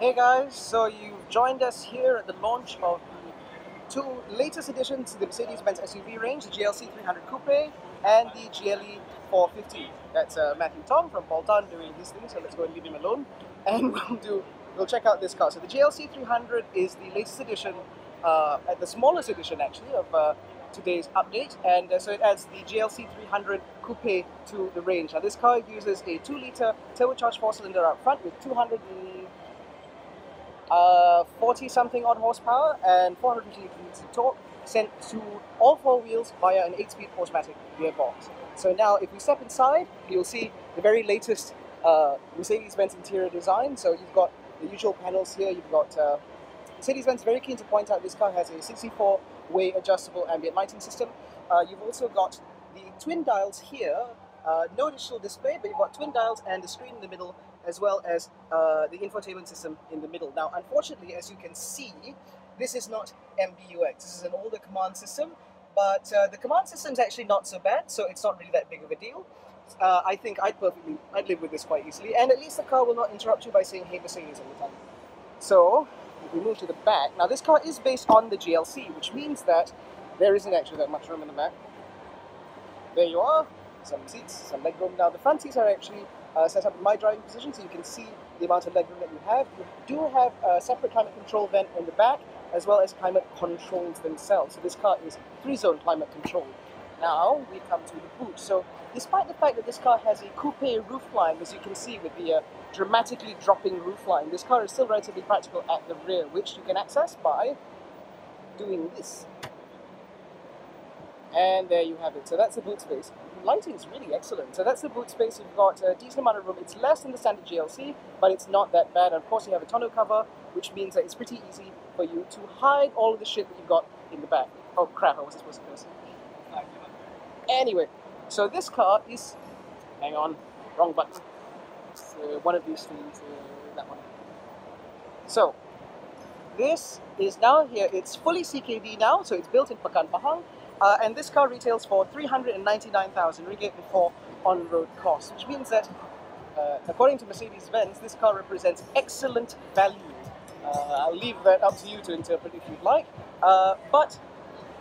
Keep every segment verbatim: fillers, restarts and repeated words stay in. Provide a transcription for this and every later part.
Hey guys, so you've joined us here at the launch of the two latest additions to the Mercedes-Benz S U V range, the G L C three hundred Coupe and the G L E four fifty. That's uh, Matthew Tong from Baltan doing his thing, so let's go and leave him alone. And we'll, do, we'll check out this car. So the G L C three hundred is the latest edition, uh, at the smallest edition actually, of uh, today's update. And uh, so it adds the G L C three hundred Coupe to the range. Now this car uses a two litre turbocharged four cylinder up front with two hundred and Uh, forty something odd horsepower and four hundred fifty newton meters of torque, sent to all four wheels via an eight speed automatic gearbox. So now if we step inside, you'll see the very latest uh, Mercedes-Benz interior design. So you've got the usual panels here, you've got uh, Mercedes-Benz very keen to point out this car has a sixty-four way adjustable ambient lighting system. Uh, you've also got the twin dials here, uh, no digital display, but you've got twin dials and the screen in the middle, as well as uh, the infotainment system in the middle. Now, unfortunately, as you can see, this is not M B U X. This is an older command system, but uh, the command system is actually not so bad, so it's not really that big of a deal. Uh, I think I'd perfectly, I'd live with this quite easily, and at least the car will not interrupt you by saying, "Hey, Mercedes," all the time. So, if we move to the back. Now, this car is based on the G L C, which means that there isn't actually that much room in the back. There you are. Some seats, some legroom. Now the front seats are actually uh, set up in my driving position, so you can see the amount of legroom that you have. You do have a separate climate control vent in the back, as well as climate controls themselves. So this car is three zone climate control. Now we come to the boot. So despite the fact that this car has a coupe roofline, as you can see with the uh, dramatically dropping roofline, this car is still relatively practical at the rear, which you can access by doing this. And there you have it. So that's the boot space. Lighting is really excellent. So that's the boot space. You've got a decent amount of room. It's less than the standard G L C, but it's not that bad. And of course, you have a tonneau cover, which means that it's pretty easy for you to hide all of the shit that you've got in the back. Oh crap! I wasn't supposed to curse. Anyway, so this car is. Hang on, wrong button. It's, uh, one of these things. Uh, that one. So this is now here. It's fully C K D now, so it's built in Pakan Bahang. Uh, and this car retails for three hundred ninety-nine thousand ringgit before on-road costs, which means that, uh, according to Mercedes-Benz, this car represents excellent value. Uh, I'll leave that up to you to interpret if you'd like, uh, but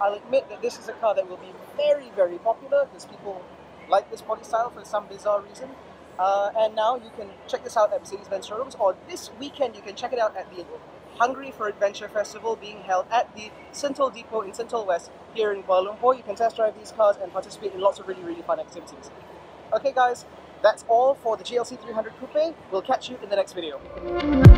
I'll admit that this is a car that will be very, very popular because people like this body style for some bizarre reason. Uh, and now you can check this out at Mercedes-Benz showrooms, or this weekend you can check it out at the Hungry for Adventure Festival being held at the Sentul Depot in Sentul West here in Kuala Lumpur. You can test drive these cars and participate in lots of really, really fun activities. Okay guys, that's all for the G L C three hundred Coupe. We'll catch you in the next video.